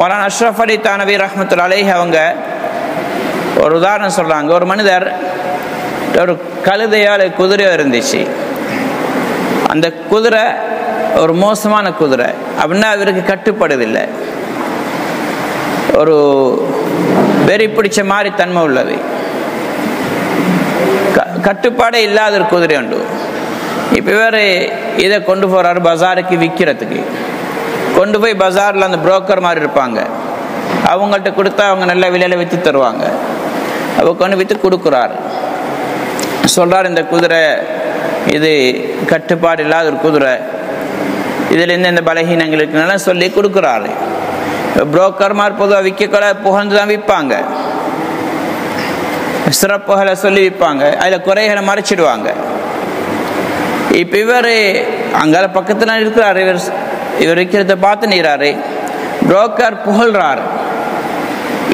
மௌலானா அஷ்ரஃப் அலி தானவி ரஹ்மத்துல்லாஹி அலைஹி அவங்க ஒரு உதாரணம் சொல்கிறாங்க. ஒரு மனிதர் ஒரு கழுதையால் குதிரை இருந்துச்சு. அந்த குதிரை ஒரு மோசமான குதிரை அப்படின்னா அவருக்கு கட்டுப்படுதில்லை, ஒரு வெறி பிடிச்ச மாதிரி தன்மை உள்ளது, கட்டுப்பாடே இல்லாத ஒரு குதிரை உண்டு. இப்போ இவர் இதை கொண்டு போகிறார் பஜாருக்கு விற்கிறதுக்கு. கொண்டு போய் பஜாரில் அந்த புரோக்கர் மாதிரி இருப்பாங்க, அவங்கள்ட்ட கொடுத்தா அவங்க நல்ல விலையில் விற்று தருவாங்க. அவ கொண்டு விற்று கொடுக்குறார், சொல்கிறார் இந்த குதிரை இது கட்டுப்பாடு இல்லாத ஒரு குதிரை, இதுலேருந்து இந்த பலகீனங்கள் இருக்குன்னா சொல்லி கொடுக்குறாரு. புரோக்கர் மாதிரி பொதுவாக விற்கக்கூட புகழ்ந்து தான் விற்பாங்க, சிறப்புகளை சொல்லி விற்பாங்க, அதில் குறைகளை மறைச்சிடுவாங்க. இப்போ இவர் அங்கால பக்கத்தில் இருக்கிறார், இவர் விற்கிறத பார்த்து நிற்கிறாரு. புரோக்கர் புகழ்றார்,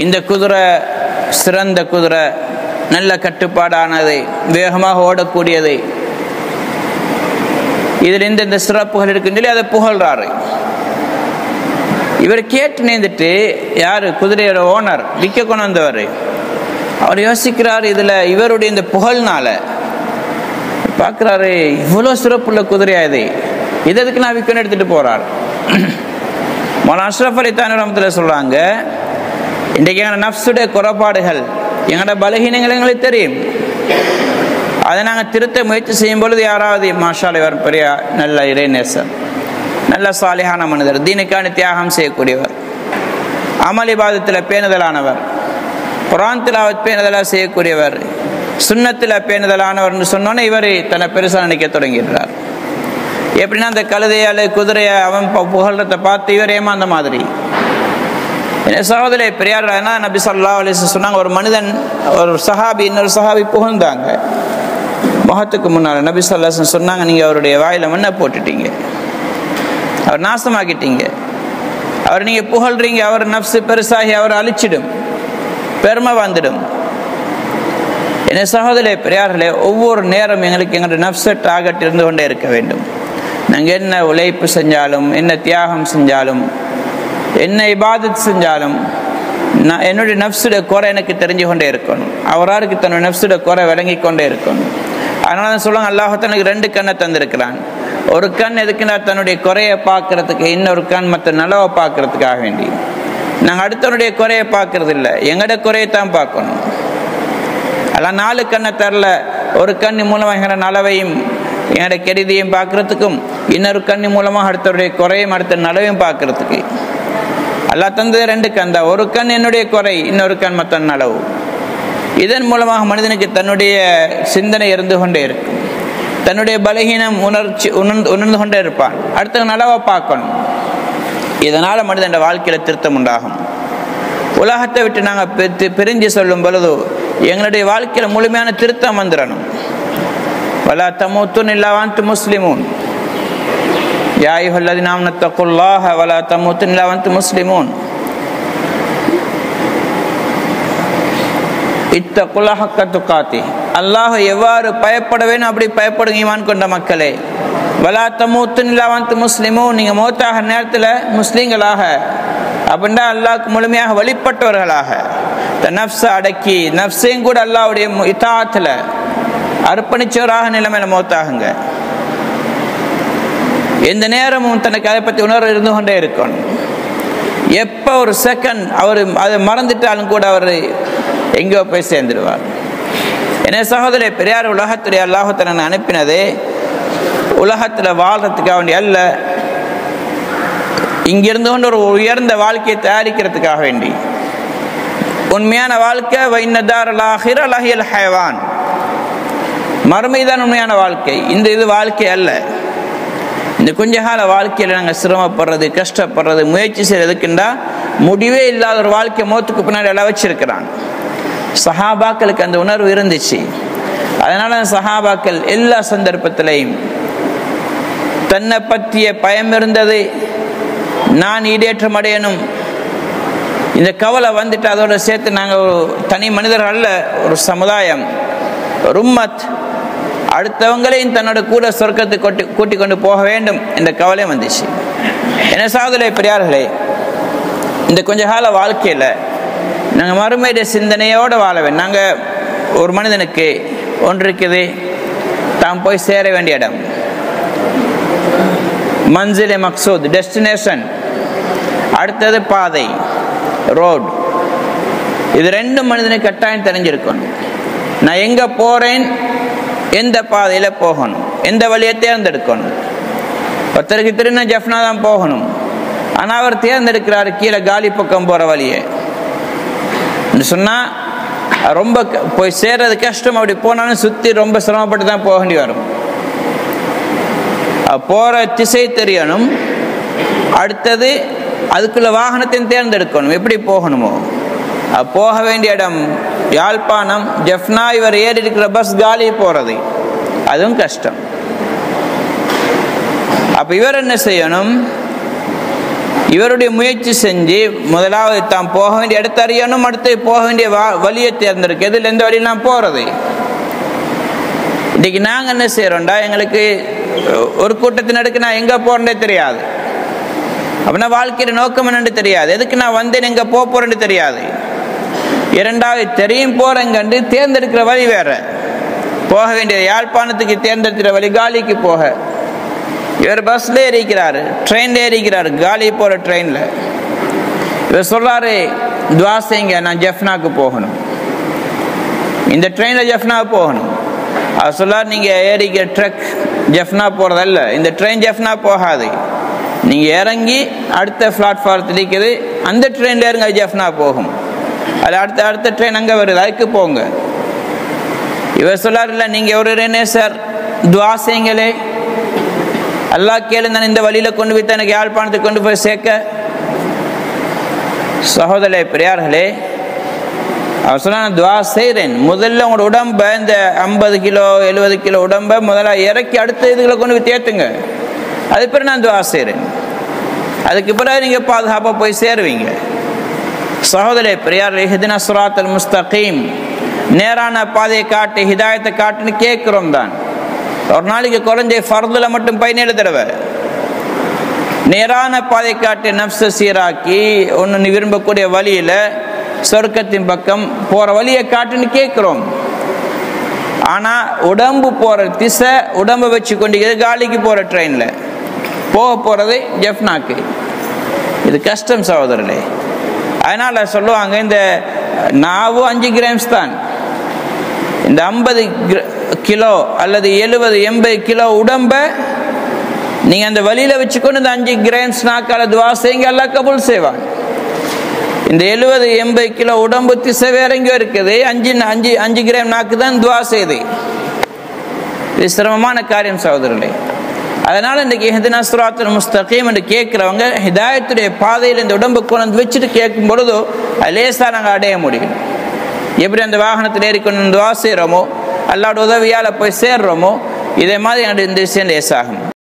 இந்த குதிரை சிறந்த குதிரை, நல்ல கட்டுப்பாடானது, வேகமாக ஓடக்கூடியது, இதிலிருந்து இந்த சிறப்புகள் இருக்குன்னு சொல்லி அதை புகழ்றாரு. இவர் கேட்டு நேர்ந்துட்டு யார் குதிரையோட ஓனர் விற்க கொண்டு வந்தவர் அவர் யோசிக்கிறார், இதில் இவருடைய இந்த புகழ்னால பார்க்குறாரு இவ்வளோ சிறப்புள்ள குதிரையாக இது, இது எதுக்கு நான் விற்கணும் எடுத்துகிட்டு போகிறார். மௌலானா அஷ்ரஃப் அலி தானவி ரஹ்மத்துல்லாஹி சொல்கிறாங்க, இன்றைக்கு எங்களோட நஃப்ஸுடைய குறைபாடுகள், எங்களோட பலகீனங்கள் எங்களுக்கு தெரியும், அதை நாங்கள் திருத்த முயற்சி செய்யும் பொழுது யாராவது மாஷாஅல்லாஹ் இவர் பெரிய நல்ல இறைநேசர், நல்ல சாலிஹான மனிதர், தீனுக்கான தியாகம் செய்யக்கூடியவர், அமல் இபாதத்தில் பேணுதலானவர், குர்ஆன் திலாவத் பேணுதலாக செய்யக்கூடியவர், சுன்னத்தில் பேணுதலானவர்னு சொன்னோன்னே இவர் தன்னை பெருசாக நினைக்க தொடங்கிடுறார். எப்படின்னா அந்த கழுதையால் குதிரையை அவன் புகழ்றதை பார்த்து இவர் ஏமாந்த மாதிரி. என் சகோதரி பெரியார் நபி ஸல்லல்லாஹு அலைஹி வஸல்லம் சொன்னாங்க, ஒரு மனிதன் ஒரு சஹாபி இன்னொரு சஹாபி புகழ்ந்தாங்க முகத்துக்கு முன்னால். நபி ஸல்லல்லாஹு அலைஹி வஸல்லம் சொன்னாங்க, நீங்கள் அவருடைய வாயில் மண்ணை போட்டுட்டீங்க, அவர் நாசமாக்கிட்டீங்க, அவர் நீங்கள் புகழ்றீங்க, அவர் நஃப்ஸு பெருசாகி அவர் அழிச்சிடும், பெருமை வந்துடும். என் சகோதரி பெரியார்களே, ஒவ்வொரு நேரம் எங்களுக்கு எங்களுடைய நஃப்ஸை டார்கெட் இருந்து கொண்டே இருக்க வேண்டும். நாங்கள் என்ன உழைப்பு செஞ்சாலும், என்ன தியாகம் செஞ்சாலும், என்ன இபாதத் செஞ்சாலும், நான் என்னுடைய நஃப்ஸுடைய குறை எனக்கு தெரிஞ்சு கொண்டே இருக்கணும், அவராருக்கு தன்னுடைய நஃப்ஸுடைய குறை விளங்கி கொண்டே இருக்கணும். அதனால தான் சொல்லுவாங்க, அல்லாஹ் தனக்கு ரெண்டு கண்ணை தந்திருக்கிறான், ஒரு கண் எதுக்குன்னா தன்னுடைய குறையை பார்க்கறதுக்கு, இன்னொரு கண் மற்ற நலவை பார்க்கறதுக்காக வேண்டி. நாங்கள் அடுத்தவனுடைய குறையை பார்க்கறது இல்லை, எங்களோட குறையை தான் பார்க்கணும். அதெல்லாம் நாலு கண்ணை தரல, ஒரு கண் மூலமாக எங்களோட நலவையும் எங்களோட கெடுதியையும் பார்க்கறதுக்கும், இன்னொரு கண் மூலமாக அடுத்தவருடைய குறையும் அடுத்த நலவையும் பார்க்கறதுக்கு அல்லா தந்தது ரெண்டு கண் தான். ஒரு கண் என்னுடைய குறை, இன்னொரு கண் மற்ற நலவு. இதன் மூலமாக மனிதனுக்கு தன்னுடைய சிந்தனை இருந்து கொண்டே இருக்கும், தன்னுடைய பலகீனம் உணர்ந்து கொண்டே இருப்பான், அடுத்த நலவை பார்க்கணும். இதனால் மனிதன் வாழ்க்கையில் திருத்தம் உண்டாகும். உலகத்தை விட்டு நாங்கள் பிரிஞ்சு சொல்லும் பொழுது எங்களுடைய வாழ்க்கையில் முழுமையான திருத்தம் வந்துடணும். வலா தமூத்துன் இல்லா வஅன்தும் முஸ்லிமூன், யா அய்யுஹல்லதீன ஆமனு தக்குல்லாஹ வலா தமூத்துன் இல்லா வஅன்தும் முஸ்லிமூன், இத்தகுல்லாஹ ஹக்க துகாத்திஹ், அல்லாஹ் எவ்வாறு பயப்பட வேணும் அப்படி பயப்படும் ஈமான் கொண்ட மக்களே. வலா தமூத்துன் இல்லா வஅன்தும் முஸ்லிமூன், நீங்கள் மௌத்தாக நேரத்தில் முஸ்லீம்களாக அப்படின்னா அல்லாஹ்க்கு முழுமையாக வழிபட்டவர்களாக, தன் நஃப்ஸை அடக்கி நஃப்ஸையும் கூட அல்லாஹ்வுடைய இதாஅத்தில் அர்ப்பணிச்சவராக நிலைமையில மௌத்தாகுங்க. எந்த நேரமும் தனக்கு அதை பற்றி உணர்வு இருந்து கொண்டே இருக்கணும். எப்போ ஒரு செகண்ட் அவர் அதை மறந்துட்டாலும் கூட அவர் எங்கேயோ போய் சேர்ந்துடுவார். என் சகோதரி பெரியார் உலகத்துடைய அல்லாஹ்வுத்தாலா அனுப்பினதே உலகத்தில் வாழ்கிறதுக்காக வேண்டி அல்ல, இங்கிருந்து கொண்டு ஒரு உயர்ந்த வாழ்க்கையை தயாரிக்கிறதுக்காக வேண்டி. உண்மையான வாழ்க்கை வைநதார் லாஹிர் அலஹியல் ஹயவான், மறுமைதான் உண்மையான வாழ்க்கை, இந்த இது வாழ்க்கை அல்ல. இந்த கொஞ்ச கால வாழ்க்கையில் நாங்கள் சிரமப்படுறது, கஷ்டப்படுறது, முயற்சி செய்கிறதுக்குண்டா முடிவே இல்லாத ஒரு வாழ்க்கை மோத்துக்கு பின்னாடி எல்லாம் வச்சிருக்கிறாங்க. சஹாபாக்களுக்கு அந்த உணர்வு இருந்துச்சு. அதனால சஹாபாக்கள் எல்லா சந்தர்ப்பத்திலையும் தன்னை பற்றிய பயம் இருந்தது, நான் ஈடேற்றம் அடையணும், இந்த கவலை வந்துட்டு அதோட சேர்த்து நாங்கள் ஒரு தனி மனிதர்கள் அல்ல, ஒரு சமுதாயம், ஒரு உம்மத், அடுத்தவங்களையும் தன்னோட கூட சொர்க்கத்தை கூட்டிக் கொண்டு போக வேண்டும் என்ற கவலை வந்துச்சு. என் சகோதரி பெரியார்களே, இந்த கொஞ்ச கால வாழ்க்கையில் நாங்கள் மறுமையுடைய சிந்தனையோடு வாழவே. நாங்கள் ஒரு மனிதனுக்கு ஒன்று இருக்குது, தான் போய் சேர வேண்டிய இடம், மன்சிலே மக்சூத் டெஸ்டினேஷன், அடுத்தது பாதை ரோடு. இது ரெண்டு மனிதனுக்கு கட்டாயம் தெரிஞ்சிருக்கணும். நான் எங்கே போகிறேன், எந்த பாதையில் போகணும், எந்த வழியை தேர்ந்தெடுக்கணும். ஒருத்தருக்கு திருநா ஜஃப்னா தான் போகணும், ஆனால் அவர் தேர்ந்தெடுக்கிறார் கீழே காலி பக்கம் போகிற வழியை. சொன்னால் ரொம்ப போய் சேர்றது கஷ்டம். அப்படி போனாலும் சுற்றி ரொம்ப சிரமப்பட்டு தான் போக வேண்டி வரும். போகிற திசை தெரியணும், அடுத்தது அதுக்குள்ள வாகனத்தையும் தேர்ந்தெடுக்கணும், எப்படி போகணுமோ. போக வேண்டிய இடம் யாழ்ப்பாணம் ஜஃப்னா, இவர் ஏறி இருக்கிற பஸ் காலி போகிறது, அதுவும் கஷ்டம். அப்போ இவர் என்ன செய்யணும், இவருடைய முயற்சி செஞ்சு முதலாவது தான் போக வேண்டிய இடத்த அறியணும், அடுத்து போக வேண்டிய வழியை தேர்ந்தெடுக்க, இதில் எந்த வழியெல்லாம் போகிறது. இன்றைக்கி நாங்கள் என்ன செய்கிறோண்டா, எங்களுக்கு ஒரு கூட்டத்தினருக்கு நான் எங்கே போகிறேன்னே தெரியாது, அப்படின்னா வாழ்க்கையில் நோக்கம் என்னென்னு தெரியாது, எதுக்கு நான் வந்தேன், எங்கே போக போகிறேன்னு தெரியாது. இரண்டாவது தெரியும் போகிறேங்கண்டு தேர்ந்தெடுக்கிற வழி வேறு, போக வேண்டிய யாழ்ப்பாணத்துக்கு தேர்ந்தெடுக்கிற வழி காலிக்கு போக. இவர் பஸ்ல ஏறிக்கிறாரு, ட்ரெயின்ல ஏறிக்கிறாரு, காலி போற ட்ரெயின்ல. இவர் சொல்றாரு துவாசைங்க, நான் ஜஃப்னாக்கு போகணும், இந்த ட்ரெயின்ல ஜஃப்னாக்கு போகணும். அவர் சொல்றாரு நீங்க ஏறிக்கிற ட்ரக் ஜஃப்னா போறதல்ல, இந்த ட்ரெயின் ஜஃப்னா போகாது, நீங்க இறங்கி அடுத்த பிளாட்ஃபார்ம்ல இருக்குது அந்த ட்ரெயின்ல இருங்க, ஜஃப்னா போகும், அது அடுத்த ட்ரெயின் அங்கே வருது, அதுக்கு போங்க. இவர் சொல்றாரு இல்லை, நீங்க ஒரு ரெனே சார் துவாசைங்களே, அல்லா கேளு, நான் இந்த வழியில் கொண்டு போய் எனக்கு யாழ்ப்பாணத்துக்கு கொண்டு போய் சேர்க்க. சகோதரே பெரியார்களே, அவர் சொன்னால் நான் துவா செய்கிறேன், முதல்ல உங்களோட உடம்பை இந்த 50 கிலோ 70 கிலோ உடம்பை முதல்ல இறக்கி அடுத்த இதுகளை கொண்டு போய் தேர்த்துங்க, அதுக்கு பிறகு நான் துவா செய்கிறேன், அதுக்கு பிறகு நீங்கள் பாதுகாப்பாக போய் சேருவீங்க. சகோதரே பெரியார்களே, இஹ்தினா ஸிராத்தல் முஸ்தகீம், நேரான பாதையை காட்டு, ஹிதாயத்தை காட்டுன்னு கேட்குறோம் தான். ஒரு நாளைக்கு குறைஞ்ச ஃபர்துல மட்டும் 17 தடவை நேரான பாதை காட்டி நஃப்ஸை சீராக்கி ஒன்று நீ விரும்பக்கூடிய வழியில் சொர்க்கத்தின் பக்கம் போகிற வழியை காட்டுன்னு கேட்குறோம். ஆனால் உடம்பு போகிற திசை உடம்பை வச்சு கொண்டிருக்கிறது காலிக்கு போகிற ட்ரெயினில், போக போகிறது ஜஃப்னாக்கு. இது கஷ்டம் சகோதரர்களே. அதனால் சொல்லுவாங்க இந்த நாவும் 5 கிராம்ஸ் தான், இந்த 50 கிலோ அல்லது 70 80 கிலோ உடம்பை நீங்கள் அந்த வழியில் வச்சுக்கொண்டு இந்த 5 கிராம்ஸ் நாக்கால துவா செய்யுங்க, எல்லாம் கபூல் செய்வாங்க. இந்த 70 80 கிலோ உடம்பு திசை வேற எங்கேயோ இருக்குது, 5 கிராம் நாக்கு தான் துவா செய்து. இது சிரமமான காரியம் சகோதரர்களே. அதனால் இன்றைக்கி இஹ்தினா ஸிராத்தல் முஸ்தகீம் என்று கேட்குறவங்க ஹிதாயத்துடைய பாதையில் இந்த உடம்பு கொண்டு வச்சுட்டு கேட்கும் பொழுதோ லேசாக நாங்கள் அடைய முடியும். எப்படி அந்த வாகனத்தில் ஏறிக்கொண்டு துவா செய்கிறோமோ, அல்லாட உதவியால் போய் சேர்றோமோ, இதே மாதிரி என்னுடைய இந்த விஷயம் லேசாகும்.